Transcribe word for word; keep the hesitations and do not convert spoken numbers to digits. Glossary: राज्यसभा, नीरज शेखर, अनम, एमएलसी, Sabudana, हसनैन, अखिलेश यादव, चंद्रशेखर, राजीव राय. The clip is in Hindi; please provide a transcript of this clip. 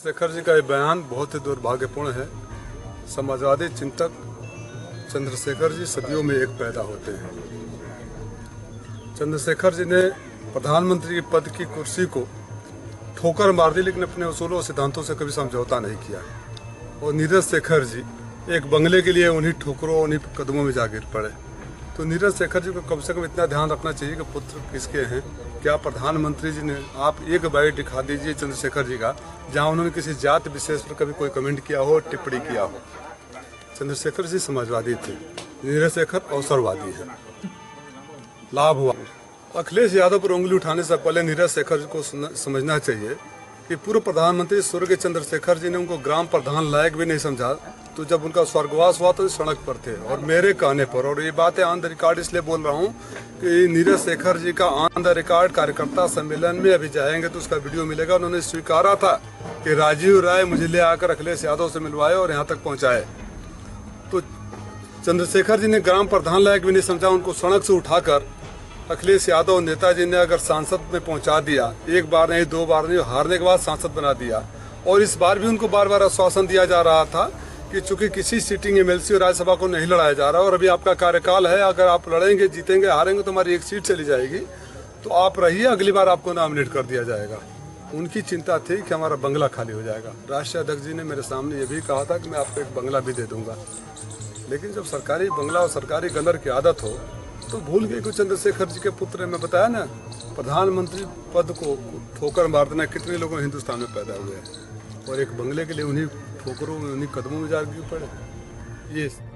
शेखर जी का ये बयान बहुत ही दुर्भाग्यपूर्ण है। समाजवादी चिंतक चंद्रशेखर जी सदियों में एक पैदा होते हैं। चंद्रशेखर जी ने प्रधानमंत्री के पद की कुर्सी को ठोकर मार दी, लेकिन अपने उसूलों और सिद्धांतों से कभी समझौता नहीं किया। और नीरज शेखर जी एक बंगले के लिए उन्हीं ठोकरों, उन्हीं कदमों में जा गिर पड़े। तो नीरज शेखर जी को कम से कम इतना ध्यान रखना चाहिए कि पुत्र किसके हैं। क्या प्रधानमंत्री जी ने, आप एक बाइट दिखा दीजिए चंद्रशेखर जी का जहां उन्होंने किसी जात विशेष पर कभी कोई कमेंट किया हो, टिप्पणी किया हो। चंद्रशेखर जी समाजवादी थे, नीरज शेखर अवसरवादी है, लाभ हुआ। अखिलेश यादव पर उंगली उठाने से पहले नीरज शेखर जी को समझना चाहिए कि पूर्व प्रधानमंत्री स्वर्गीय चंद्रशेखर जी ने उनको ग्राम प्रधान लायक भी नहीं समझा। तो जब उनका स्वर्गवास हुआ तो सड़क पर थे, और मेरे कहने पर, और ये बातें ऑन द रिकॉर्ड इसलिए बोल रहा हूँ कि नीरज शेखर जी का ऑन द रिकॉर्ड कार्यकर्ता सम्मेलन में अभी जाएंगे तो उसका वीडियो मिलेगा। उन्होंने स्वीकारा था कि राजीव राय मुझे ले आकर अखिलेश यादव से मिलवाए और यहाँ तक पहुँचाए। तो चंद्रशेखर जी ने ग्राम प्रधान लायक भी नहीं समझा, उनको सड़क से उठाकर अखिलेश यादव नेताजी ने अगर सांसद में पहुँचा दिया, एक बार नहीं, दो बार नहीं, हारने के बाद सांसद बना दिया। और इस बार भी उनको बार बार आश्वासन दिया जा रहा था कि चूंकि किसी सीटिंग एमएलसी और राज्यसभा को नहीं लड़ाया जा रहा और अभी आपका कार्यकाल है, अगर आप लड़ेंगे, जीतेंगे, हारेंगे तो हमारी एक सीट चली जाएगी, तो आप रहिए, अगली बार आपको नॉमिनेट कर दिया जाएगा। उनकी चिंता थी कि हमारा बंगला खाली हो जाएगा। राष्ट्रीय अध्यक्ष जी ने मेरे सामने ये भी कहा था कि मैं आपको एक बंगला भी दे दूंगा। लेकिन जब सरकारी बंगला और सरकारी कलर की आदत हो तो भूल गई कि चंद्रशेखर जी के पुत्र ने, मैं बताया ना, प्रधानमंत्री पद को ठोकर मार देना। कितने लोगों हिंदुस्तान में पैदा हुए हैं और एक बंगले के लिए उन्हीं ठोकरों में, उन्हीं कदमों में जा गिर पड़े। ये